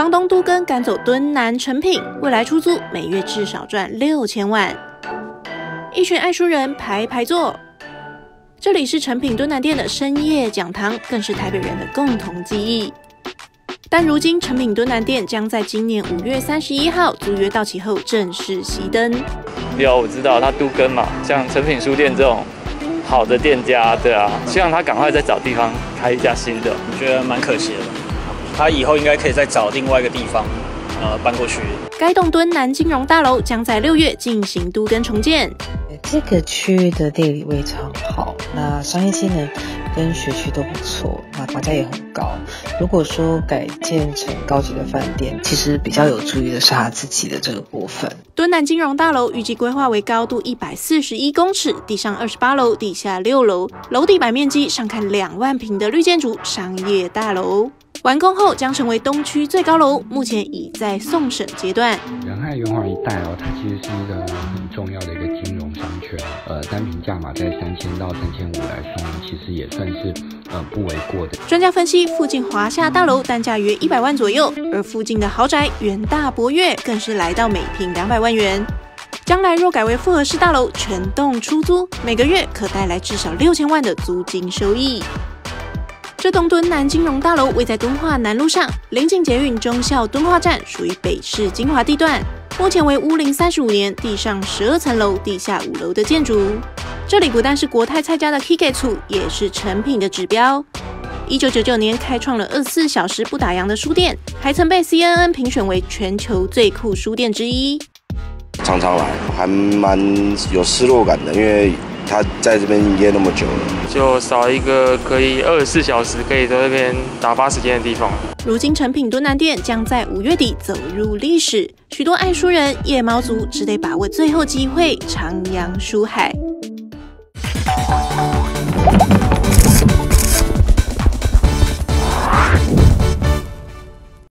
房东都更赶走敦南诚品，未来出租每月至少赚6000万。一群爱书人排坐。 这里是诚品敦南店的深夜讲堂，更是台北人的共同记忆。但如今，诚品敦南店将在今年5月31号租约到期后正式熄灯。有，我知道他都更嘛，像诚品书店这种好的店家，对啊，希望他赶快再找地方开一家新的。我觉得蛮可惜的，他以后应该可以再找另外一个地方，搬过去。该栋敦南金融大楼将在6月进行都更重建。 这个区域的地理位置很好，那商业机能跟学区都不错，那房价也很高。如果说改建成高级的饭店，其实比较有注意的是他自己的这个部分。敦南金融大楼预计规划为高度141公尺，地上28楼，地下6楼，楼底板面积上看2万坪的绿建筑商业大楼。 完工后将成为东区最高楼，目前已在送审阶段。仁爱圆环一带哦，它其实是一个很重要的一个金融商圈，单品价码在3000到3500来算，其实也算是不为过的。专家分析，附近华夏大楼单价约100万左右，而附近的豪宅元大博悦更是来到每坪200万元。将来若改为复合式大楼，全栋出租，每个月可带来至少6000万的租金收益。 这栋敦南金融大楼位在敦化南路上，临近捷运忠孝敦化站，属于北市精华地段。目前为屋龄35年、地上12层楼、地下5楼的建筑。这里不但是国泰蔡家的 Kike 厝，也是诚品的指标。1999年开创了24小时不打烊的书店，还曾被 CNN 评选为全球最酷书店之一。常常来，还蛮有失落感的，因为。 他在这边营业那么久了，就少一个可以24小时可以在这边打发时间的地方。如今，诚品敦南店将在5月底走入历史，许多爱书人、夜猫族只得把握最后机会，徜徉书海。